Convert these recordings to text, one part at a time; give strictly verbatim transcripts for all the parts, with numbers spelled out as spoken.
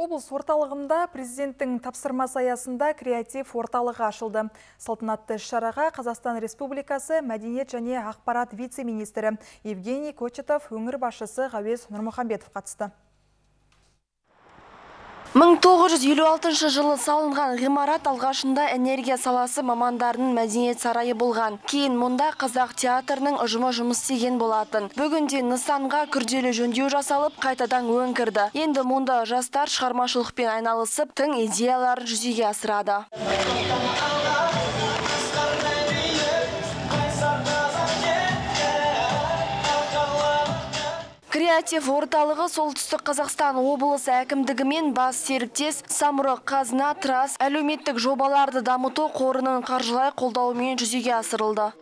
Облыс орталығында президенттің тапсырмасы аясында креатив орталығы ашылды. Салтанатты шараға Қазақстан Республикасы мәдениет және ақпарат вице-министрі Евгений Кочетов, өңір басшысы Ғауез Нұрмұхамбетов қатысты. мың тоғыз жүз елу алтыншы жылы салынған ғимарат алғашында энергия саласы мамандарының мәдениет сарайы болған. Кейін мұнда қазақ театрының ұжымы жұмыс істеген болатын. Бүгінде нысанға күрделі жөндеу жасалып, қайтадан өңкірді. Енді мұнда жастар шығармашылықпен айналысып, тың идеяларын жүзеге асырады. Креатив орталығы солтүстік Қазақстан облысы әкімдігімен бас серіктес Самұрық қазына траст әлеуметтік жобаларды дамыту қорының қаржылай қолдауымен жүзеге асырылды.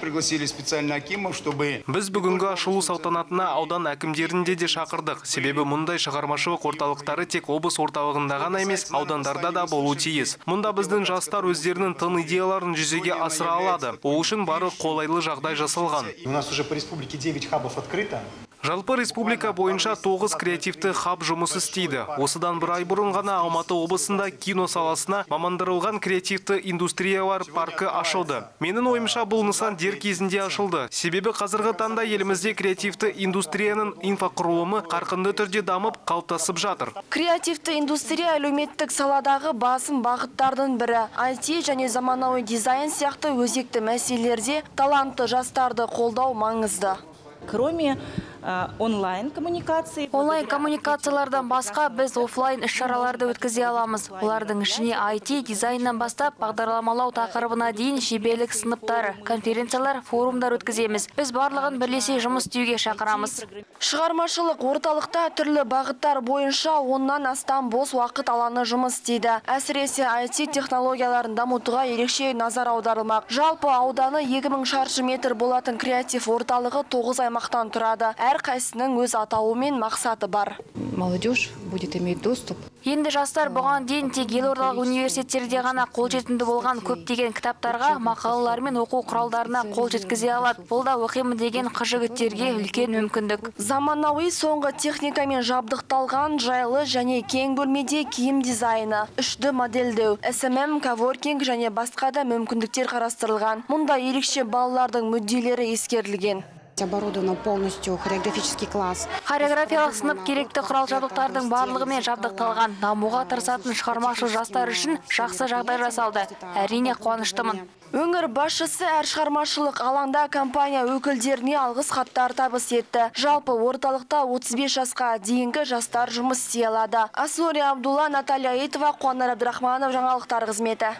Пригласили специально акимов, чтобы... Біз бүгінгі ашылу салтанатына аудан әкімдерінде де шақырдық. Себебі мұндай шығармашылық орталықтары тек облыс орталығында ғана емес, аудандарда да болу тиіс. Мұнда біздің жастар өздерінің тың идеяларын жүзеге асыра алады. Ол үшін барлық қолайлы жағдай жасалған. У нас уже по республике девять хабов открыто. Жалпы республика бойынша тоғыз креативті хаб жұмыс істейді. Осыдан бір ай бұрын ғана Алматы облысында кино саласына мамандырылған креативті индустриялар паркі ашылды. Менің ойымша бұл нысан дер кезінде ашылды. Себебі қазіргі таңда елімізде креативті индустрияның инфрақұрылымы қарқынды түрде дамып, қалыптасып жатыр. Креативті индустрия әлеуметтік саладағы басым бағыттардың бірі. ай ти және заманауи дизайн сияқты өзекті мәселелерде талантты жастарды қолдау маңызды. Кроме онлайн-коммуникации. Онлайн-коммуникациялардан басқа біз офлайн іс-шараларды өткізе аламыз. Олардың ішіне ай ти, дизайннан бастап, бағдарламалау тақырыбына дейін шеберлік сыныптары, конференциялар, форумдар өткіземіз. Біз барлығын бірлесе жұмыс істеуге шақырамыз. Шығармашылық орталықта түрлі бағыттар бойынша оннан астам бос уақыт аланы жұмыс істейді. Әсіресе ай ти технологияларын дамытуға ерекше назар аударылмақ. Жалпы ауданы екі мың шаршы метр болатын креатив орталығы тоғыз аймақтан тұрады. Әрқайсының өз атауымен мақсаты бар. Молодежь будет иметь доступ. Енді жастар бұған дейін тек елордалық университеттерде ғана қолжетімді болған көптеген кітаптарға, мақалалар мен оқу құралдарына қол жеткізе алады. Бұл да оқимын деген қыз-жігіттерге үлкен мүмкіндік. Заманауи соңғы техникамен жабдықталған жайлы және кең бөлмеде киім дизайны, үш дэ модельдеу, эс эм эм, коворкинг және басқа да мүмкіндіктер қарастырылған. Мұнда ерекше балалардың мүдделері ескерілген. Оборудован полностью хореографический класс. Хореографиялық сынып керекті құрал жабдықтардың барлығымен жабдықталған. Дамуға тырысатын шығармашы жастар үшін жақсы жағдай жасалды. Әрине қуаныштымын. Өңір басшысы әр шығармашылық алаңда компания өкілдеріне алғыс хаттар табыс етті. Жалпы орталықта отыз бес жасқа дейінгі жастар жұмыс істей алады. Асылия Абдулла, Наталья Айтова, Қуанар Абдрахманов, жаңалықтар қызметі.